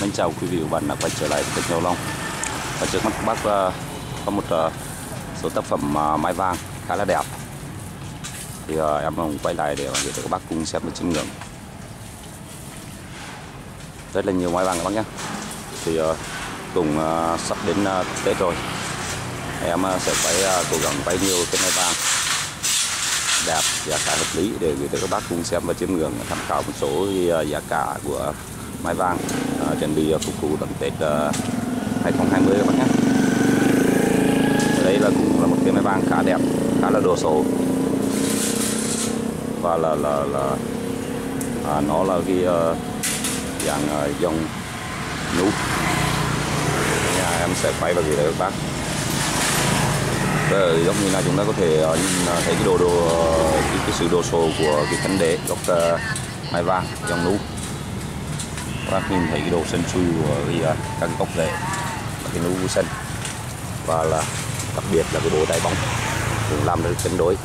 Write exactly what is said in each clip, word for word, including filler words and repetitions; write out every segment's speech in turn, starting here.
Mình chào quý vị và bạn đã quay trở lại với Châu Long. Và trước mắt các bác có một số tác phẩm mai vàng khá là đẹp. Thì em cũng quay lại để để các bác cùng xem và chiêm ngưỡng. Rất là nhiều mai vàng các bác nhé. Thì cùng sắp đến Tết rồi, em sẽ phải cố gắng quay nhiều cái mai vàng đẹp, giá cả hợp lý để gửi tới các bác cùng xem và chiêm ngưỡng, tham khảo một số giá cả của mai vàng uh, chuẩn bị uh, phục vụ đón Tết uh, hai không hai không các bác nhé. Đây là cũng là một cái mai vàng khá đẹp, khá là đồ sộ và là là là à, nó là cái uh, dạng uh, dòng nút. Nhà em sẽ quay vào gửi tới các bác. Rồi giống như là chúng ta có thể uh, thấy cái đồ đồ cái, cái sự đồ sộ của cái cánh đế góc uh, mai vàng dòng nút. Các bác nhìn thấy cái đồ xanh xui của cái, các gốc rễ, cái nụ xanh và là đặc biệt là cái bộ đai bóng cũng làm được cân đối,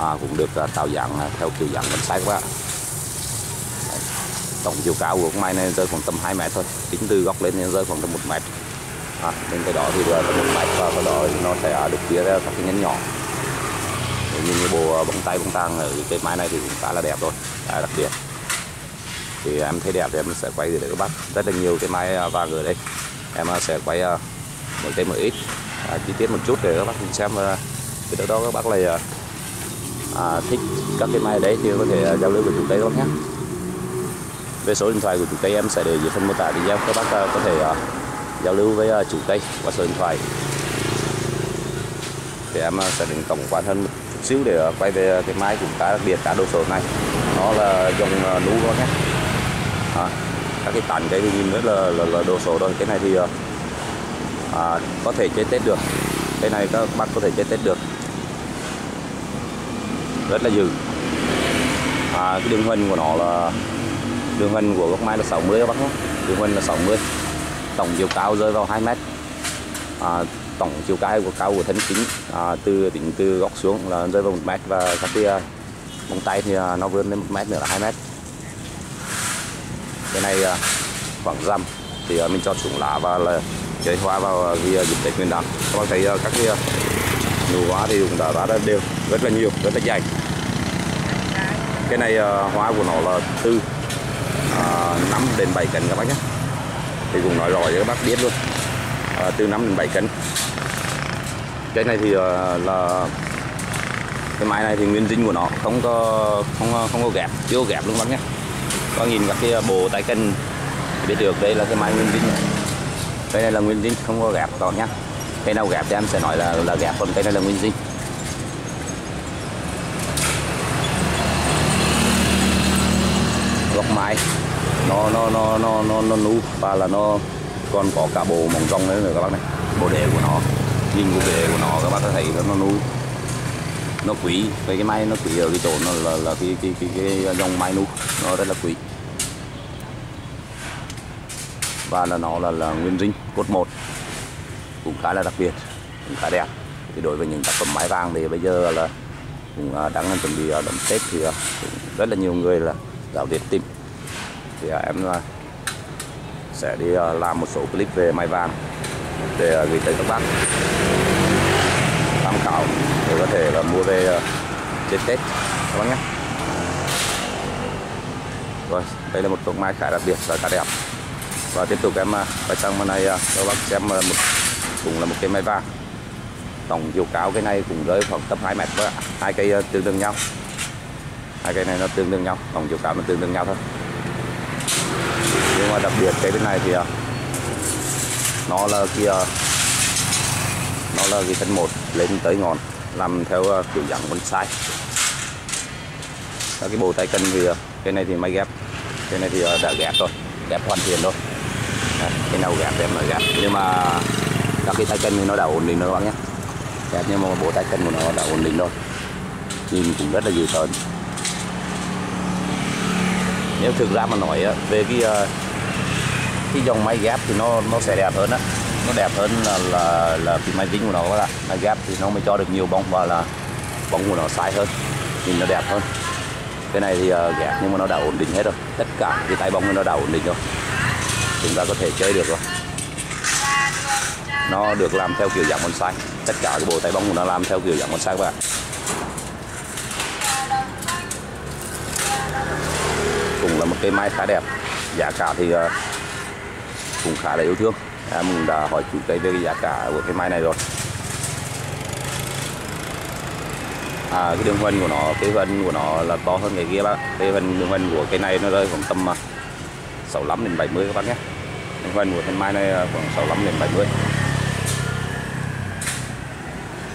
à, cũng được tạo dạng theo kiểu dạng bonsai các bác. Tổng chiều cao của con mai này rơi khoảng tầm hai mét thôi, tính từ gốc lên thì rơi khoảng tầm một mét, à, bên cái đó thì là một mét và sau đó nó sẽ được chia ra các cái nhánh nhỏ. Như cái bộ bóng tay bóng tang ở cái mai này thì cũng khá là đẹp rồi, à, đặc biệt. Thì em thấy đẹp thì em sẽ quay để các bác. Rất là nhiều cái mai vàng ở đây. Em sẽ quay một cái một ít à, chi tiết một chút để các bác cùng xem. Thì từ đó các bác lại à, thích các cái mai ở đấy thì có thể giao lưu với chúng tôi các bác nhé. Về số điện thoại của chúng tôi em sẽ để dưới phần mô tả video, các bác có thể à, giao lưu với chúng tôi qua số điện thoại. Thì em sẽ đến tổng quan hơn một chút xíu để quay về cái mai cũng khá đặc biệt, khá đồ sộ này. Nó là dòng nú các nhé. À, các cái tán cây thì nhìn rất là, là, là đồ sộ rồi. Cái này thì à, có thể chơi Tết được. Cái này các bác có thể chơi Tết được. Rất là dữ. à, Cái đường huỳnh của nó là đường huỳnh của gốc mai là sáu mươi các bác nhé. Đường huỳnh là sáu mươi. Tổng chiều cao rơi vào hai mét. à, Tổng chiều cao của cao của thân kính à, từ tính từ góc xuống là rơi vào một mét. Và các cái bóng tay thì nó vươn lên một mét nữa là hai mét. Cái này khoảng rằm thì mình cho xuống lá và là chế hoa vào vì dịp Tết Nguyên Đán. Các bạn thấy các cái nụ hoa thì cũng đã ra rất đều, rất là nhiều, rất là dày. Cái này hoa của nó là từ à, năm đến bảy cân các bác nhé. Thì cũng nói rõ cho các bác biết luôn, à, từ năm đến bảy cân. Cái này thì là cái máy này thì nguyên dinh của nó không có không không có ghép, chưa có ghép luôn các bác nhé. Có nhìn các cái bộ tay cân biết được đây là cái mai nguyên dinh. Cái này là nguyên dinh không có ghép còn nhá. Cái nào ghép thì em sẽ nói là là ghép, còn cái này là nguyên dinh. Gốc mai nó nó nó nó nó nó nú và là nó còn có cả bộ mỏng rong nữa các bác này. Bộ rễ của nó, nhìn bộ rễ của nó các bác có thấy nó nú. Nó quý, cái cái mai nó quý ở cái chỗ nó là là cái cái cái, cái dòng mai nụ nó rất là quý. Và là nó là là nguyên dinh cốt một. Cũng khá là đặc biệt, cũng khá đẹp. Thì đối với những tác phẩm mai vàng thì bây giờ là cũng đang chuẩn bị đón Tết thì rất là nhiều người là ráo riết tìm. Thì em sẽ đi làm một số clip về mai vàng để gửi tới các bác tham khảo để có thể là mua về trên Tết các bác nhé. Rồi, đây là một cọng mai khá đặc biệt và khá đẹp. Và tiếp tục em quay sang bên này cho các bác xem một cũng là một cây mai vàng. Tổng chiều cao cái này cũng rơi khoảng tầm hai mét với hai cây tương đương nhau. Hai cây này nó tương đương nhau, tổng chiều cao nó tương đương nhau thôi. Nhưng mà đặc biệt cái bên này thì nó là kia nó là cái thân một lên tới ngọn, làm theo uh, kiểu dạng bonsai. Các cái bộ tay cân thì uh, cái này thì máy ghép, cái này thì uh, đã ghép rồi, ghép hoàn thiện rồi. Đấy, cái nào ghép em là ghép, nhưng mà các cái tay cân thì nó đã ổn định rồi các bác nhé. Ghép nhưng mà bộ tay cân của nó đã ổn định rồi, nhìn cũng rất là dữ tợn. Nếu thực ra mà nói uh, về cái uh, cái dòng máy ghép thì nó nó sẽ đẹp hơn á. Nó đẹp hơn là là, là cái máy tính của nó các bác ạ. Máy ghép thì nó mới cho được nhiều bông và là bông của nó sai hơn, nhìn nó đẹp hơn. Cái này thì uh, ghép nhưng mà nó đã ổn định hết rồi, tất cả cái tay bông nó đã ổn định rồi. chúng ta có thể chơi được rồi. Nó được làm theo kiểu dạng bonsai, tất cả cái bộ tay bóng của nó làm theo kiểu dạng bonsai các bạn. Cũng là một cây mai khá đẹp, giá cả thì cũng khá là yêu thương. Em đã hỏi chủ cây về cái giá cả của cái mai này rồi. À, cái đường vân của nó, cái vân của nó là to hơn cái kia bác. Cái vân đường vân của cái này nó rơi khoảng tầm sáu mươi lăm đến bảy mươi các bác nhé. Đường vân của cái mai này khoảng sáu mươi lăm đến bảy mươi.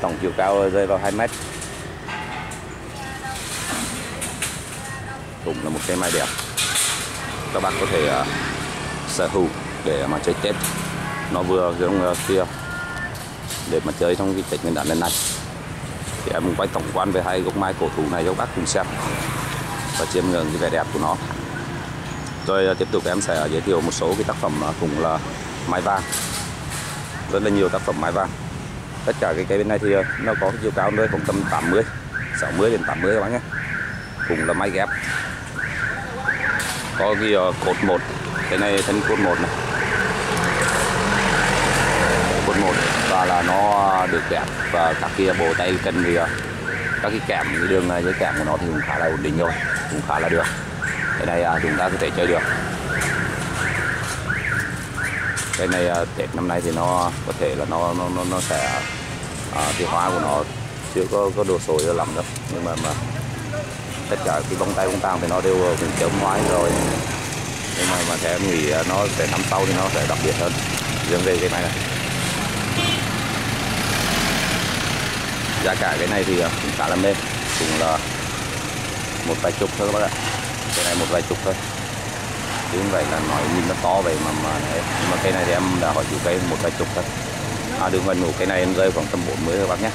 Tổng chiều cao rơi vào hai mét. Cũng là một cây mai đẹp. Các bác có thể uh, sở hữu để mà chơi Tết. Nó vừa trong kia để mà chơi trong cái Tết Nguyên Đán lần này. Thì em quay tổng quan về hai gốc mai cổ thụ này cho các bác cùng xem và chiêm ngưỡng cái vẻ đẹp của nó. Rồi tiếp tục em sẽ giới thiệu một số cái tác phẩm cũng là mai vàng, rất là nhiều tác phẩm mai vàng. Tất cả cái cây bên này thì nó có chiều cao nơi khoảng tầm tám mươi, sáu mươi đến tám mươi các bác nhé. Cũng là mai ghép, có cái cột một, cái này thân cột một này, cột một và là nó được kẹp và các kia bộ tay cần thì các cái kẹp, cái đường dây kẹp của nó thì cũng khá là ổn định rồi, cũng khá là được. Cái này chúng ta có thể chơi được. Cái này Tết năm nay thì nó có thể là nó nó nó, nó sẽ à, cái hóa của nó chưa có có đồ sồi lắm đâu, nhưng mà, mà tất cả cái bông tay bông tang thì nó đều mình chớm ngoái rồi, nhưng mà mà theo nghĩ nó sẽ năm sau thì nó sẽ đặc biệt hơn. Riêng về cái này này, giá cả cái này thì cũng khá là mê, cũng là một vài chục thôi các bác ạ. Cái này một vài chục thôi, chứ không phải là nói nhìn nó to vậy mà mà đấy. Nhưng mà cái này thì em đã hỏi chủ cây một vài chục thôi. À, đường vân của cái này em rơi khoảng tầm bốn mươi các bác nhé.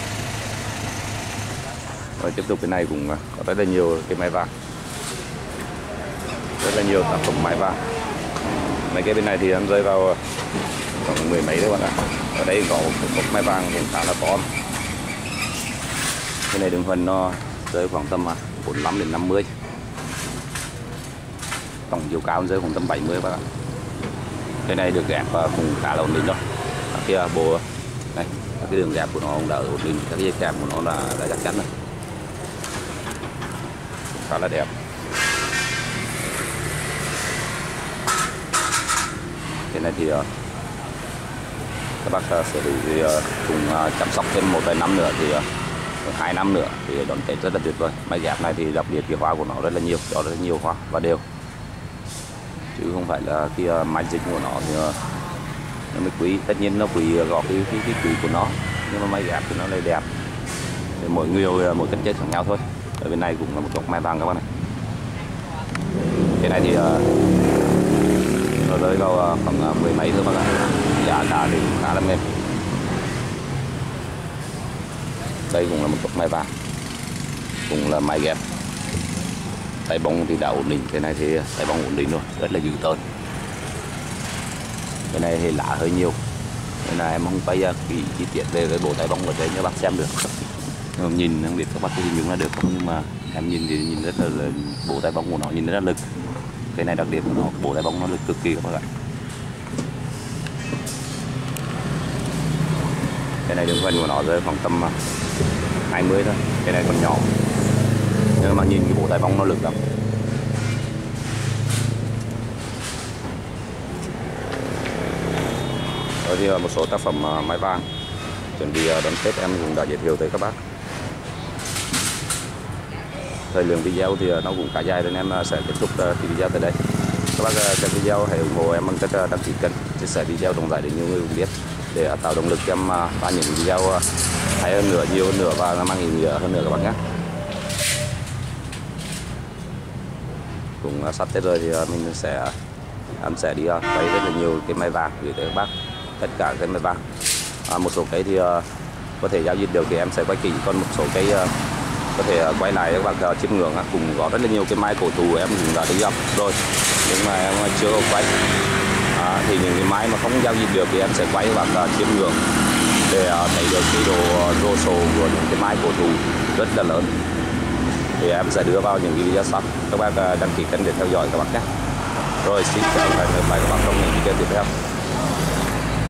Rồi tiếp tục cái này cũng có rất là nhiều cái mai vàng, rất là nhiều tác phẩm mai vàng. Mấy cái bên này thì em rơi vào khoảng mười mấy đấy các bạn ạ. Ở đây có một mai vàng cũng khá là to. Cái này đường vân nó rơi khoảng tầm bốn mươi lăm đến năm mươi. Tổng chiều cao rơi khoảng tầm bảy mươi các bạn. Cái này được ghép cũng khá là ổn định rồi. Các kia bộ này, cái đường ghép của nó cũng đã ổn định, các dây kèm của nó là đã chắc chắn rồi, khá là đẹp. Cái này thì các bác sẽ được cùng chăm sóc thêm một vài năm nữa, thì hai năm nữa thì đón Tết rất là tuyệt vời. Mai ghép này thì đặc biệt cái hoa của nó rất là nhiều, đó rất là nhiều hoa và đều, chứ không phải là cái mai dịch của nó thì nó mới quý. Tất nhiên nó quý gọt cái, cái, cái quý của nó, nhưng mà mai ghép thì nó lại đẹp. Thì mỗi người mỗi cách chết khác nhau thôi. Ở bên này cũng là một gốc mai vàng các bạn này. Cái này thì nó rơi vào khoảng mười mấy thôi các bạn ạ. Giá cả thì khá là mềm. Đây cũng là một gốc mai vàng, cũng là mai ghép. Tay bóng thì đã ổn định, cái này thì tay bóng ổn định rồi, rất là dữ tợn. Cái này thì lá hơi nhiều, nên là em không phải kỹ chi tiết về cái bộ tay bóng ở đây cho bác xem được. Nhìn không biết các bác có hình dung là được không, nhưng mà em nhìn thì nhìn rất là, là bộ tay bóng của nó nhìn rất là lực. Cái này đặc điểm của nó, bộ tay bóng nó lực cực kỳ các bác ạ. Cái này đường vân của nó rơi khoảng tầm hai mươi thôi, cái này còn nhỏ, nhưng mà nhìn cái bộ tay bóng nó lực lắm. Rồi thì một số tác phẩm mai vàng chuẩn bị đón Tết em cũng đã giới thiệu tới các bác. Thời lượng video thì nó cũng khá dài nên em sẽ kết thúc cái video tới đây. Các bác xem video hãy ủng hộ em bằng cách đăng ký kênh, chia sẻ video rộng rãi để nhiều người cũng biết, để tạo động lực cho em ra những video hay hơn nữa, nhiều hơn nữa và mang ý nghĩa hơn nữa các bác nhé. Cũng sắp Tết rồi thì mình sẽ em sẽ đi quay rất là nhiều cái mai vàng gửi tới các bác, tất cả cái mai vàng. À, một số cái thì có thể giao dịch được thì em sẽ quay kỹ, còn một số cái có thể quay lại các bác chiêm ngưỡng. Cùng có rất là nhiều cái mai cổ thụ em cũng đã đi dọc rồi, nhưng mà em chưa có quay. À, thì những cái mai mà không giao dịch được thì em sẽ quay các bác chiêm ngưỡng để thấy được cái đồ đồ sổ của những cái mai cổ thụ rất là lớn, thì em sẽ đưa vào những cái video sau. Các bác đăng ký kênh để theo dõi các bác nhé. Rồi xin chào và hẹn gặp lại các bạn trong những video tiếp theo.